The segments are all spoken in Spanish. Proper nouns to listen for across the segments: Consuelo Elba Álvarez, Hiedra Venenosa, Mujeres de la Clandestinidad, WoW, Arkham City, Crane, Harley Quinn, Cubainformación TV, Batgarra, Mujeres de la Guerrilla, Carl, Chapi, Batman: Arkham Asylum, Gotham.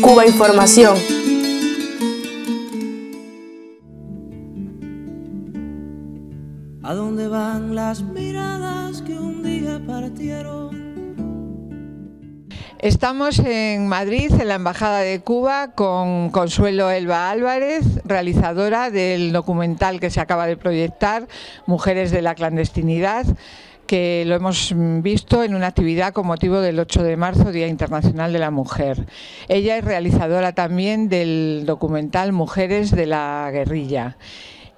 Cuba Información. ¿A dónde van las miradas que un día partieron? Estamos en Madrid, en la Embajada de Cuba, con Consuelo Elba Álvarez, realizadora del documental que se acaba de proyectar, Mujeres de la Clandestinidad, que lo hemos visto en una actividad con motivo del 8 de marzo, Día Internacional de la Mujer. Ella es realizadora también del documental Mujeres de la Guerrilla.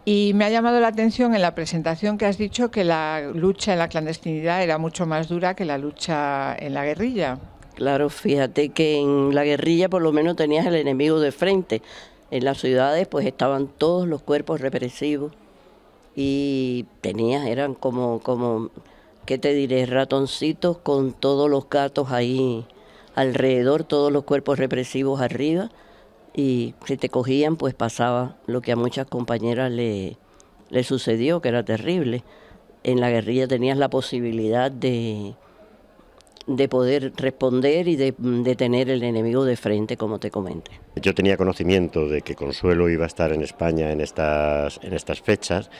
Y me ha llamado la atención en la presentación que has dicho que la lucha en la clandestinidad era mucho más dura que la lucha en la guerrilla. Claro, fíjate que en la guerrilla por lo menos tenías el enemigo de frente. En las ciudades pues estaban todos los cuerpos represivos y tenías, eran como ¿qué te diré? Ratoncitos con todos los gatos ahí alrededor, todos los cuerpos represivos arriba. Y si te cogían, pues pasaba lo que a muchas compañeras le sucedió, que era terrible. En la guerrilla tenías la posibilidad de poder responder y de tener el enemigo de frente, como te comenté. Yo tenía conocimiento de que Consuelo iba a estar en España en estas fechas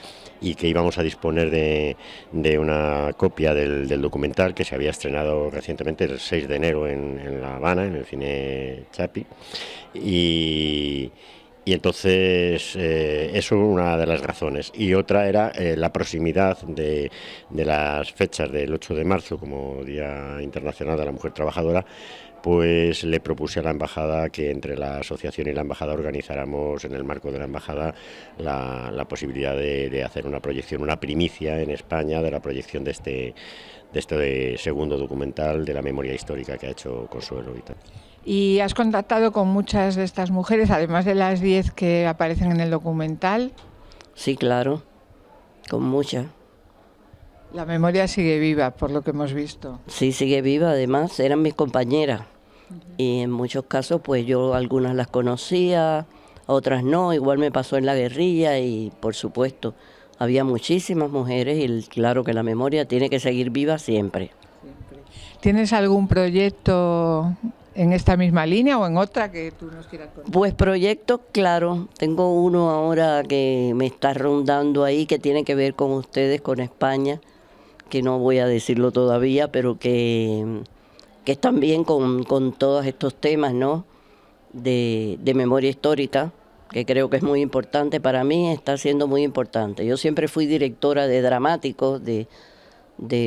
y que íbamos a disponer de una copia del documental que se había estrenado recientemente el 6 de enero en La Habana, en el cine Chapi. Y entonces eso es una de las razones. Y otra era la proximidad de las fechas del 8 de marzo como Día Internacional de la Mujer Trabajadora, pues le propuse a la embajada que entre la asociación y la embajada organizáramos en el marco de la embajada la posibilidad de hacer una proyección, una primicia en España de la proyección de este segundo documental de la memoria histórica que ha hecho Consuelo y tal. ¿Y has contactado con muchas de estas mujeres, además de las 10 que aparecen en el documental? Sí, claro, con muchas. La memoria sigue viva, por lo que hemos visto. Sí, sigue viva, además eran mis compañeras. Y en muchos casos, pues yo algunas las conocía, otras no, igual me pasó en la guerrilla y, por supuesto, había muchísimas mujeres y claro que la memoria tiene que seguir viva siempre. ¿Tienes algún proyecto en esta misma línea o en otra que tú nos quieras contar? Pues proyectos, claro. Tengo uno ahora que me está rondando ahí, que tiene que ver con ustedes, con España, que no voy a decirlo todavía, pero que están bien con todos estos temas, ¿no? De memoria histórica, que creo que es muy importante. Para mí está siendo muy importante. Yo siempre fui directora de dramáticos, de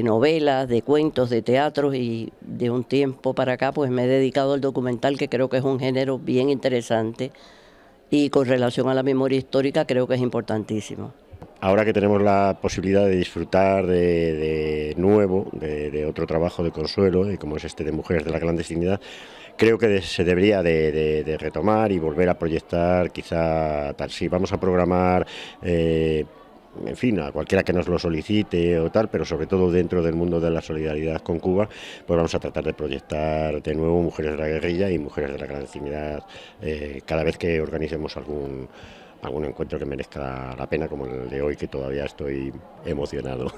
novelas, de cuentos, de teatros y de un tiempo para acá pues me he dedicado al documental, que creo que es un género bien interesante y con relación a la memoria histórica creo que es importantísimo. Ahora que tenemos la posibilidad de disfrutar de nuevo, de otro trabajo de Consuelo, como es este de Mujeres de la Clandestinidad, creo que se debería de retomar y volver a proyectar quizá tal. Sí, vamos a programar en fin, a cualquiera que nos lo solicite o tal, pero sobre todo dentro del mundo de la solidaridad con Cuba, pues vamos a tratar de proyectar de nuevo Mujeres de la Guerrilla y Mujeres de la Clandestinidad cada vez que organicemos algún encuentro que merezca la pena, como el de hoy, que todavía estoy emocionado.